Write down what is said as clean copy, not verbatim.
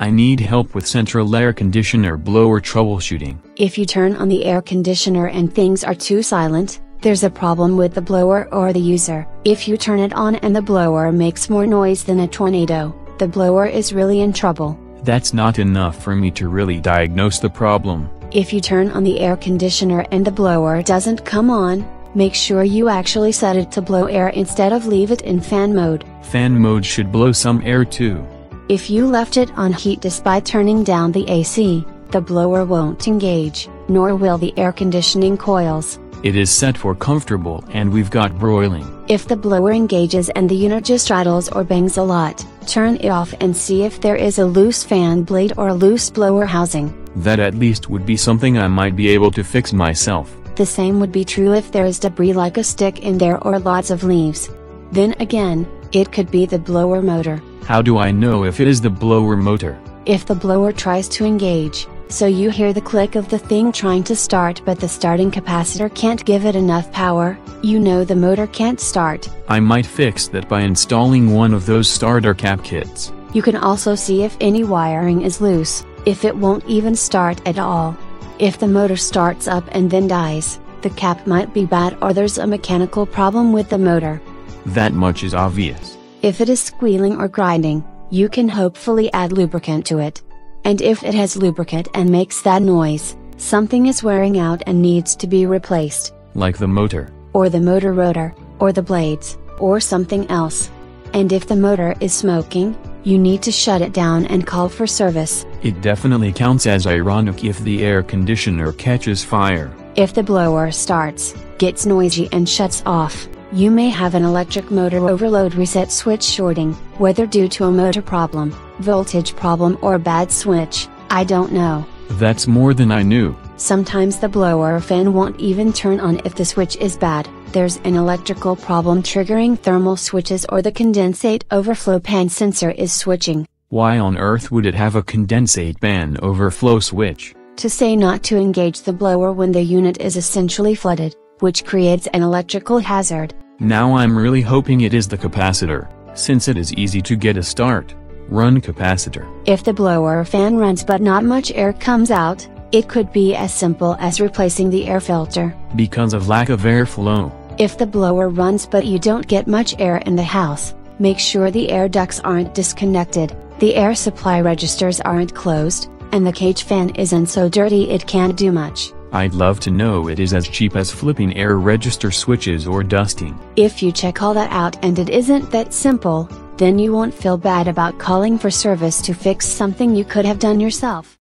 I need help with central air conditioner blower troubleshooting. If you turn on the air conditioner and things are too silent, there's a problem with the blower or the user. If you turn it on and the blower makes more noise than a tornado, the blower is really in trouble. That's not enough for me to really diagnose the problem. If you turn on the air conditioner and the blower doesn't come on, make sure you actually set it to blow air instead of leave it in fan mode. Fan mode should blow some air too. If you left it on heat despite turning down the AC, the blower won't engage, nor will the air conditioning coils. It is set for comfortable and we've got broiling. If the blower engages and the unit just rattles or bangs a lot, turn it off and see if there is a loose fan blade or a loose blower housing. That at least would be something I might be able to fix myself. The same would be true if there is debris like a stick in there or lots of leaves. Then again, it could be the blower motor. How do I know if it is the blower motor? If the blower tries to engage, so you hear the click of the thing trying to start but the starting capacitor can't give it enough power, you know the motor can't start. I might fix that by installing one of those starter cap kits. You can also see if any wiring is loose, if it won't even start at all. If the motor starts up and then dies, the cap might be bad or there's a mechanical problem with the motor. That much is obvious. If it is squealing or grinding, you can hopefully add lubricant to it. And if it has lubricant and makes that noise, something is wearing out and needs to be replaced. Like the motor. Or the motor rotor, or the blades, or something else. And if the motor is smoking, you need to shut it down and call for service. It definitely counts as ironic if the air conditioner catches fire. If the blower starts, gets noisy and shuts off, you may have an electric motor overload reset switch shorting, whether due to a motor problem, voltage problem or bad switch, I don't know. That's more than I knew. Sometimes the blower fan won't even turn on if the switch is bad, there's an electrical problem triggering thermal switches or the condensate overflow pan sensor is switching. Why on earth would it have a condensate pan overflow switch? To say not to engage the blower when the unit is essentially flooded, which creates an electrical hazard. Now I'm really hoping it is the capacitor, since it is easy to get a start. Run capacitor. If the blower fan runs but not much air comes out, it could be as simple as replacing the air filter. Because of lack of airflow. If the blower runs but you don't get much air in the house, make sure the air ducts aren't disconnected, the air supply registers aren't closed, and the cage fan isn't so dirty it can't do much. I'd love to know it is as cheap as flipping air register switches or dusting. If you check all that out and it isn't that simple, then you won't feel bad about calling for service to fix something you could have done yourself.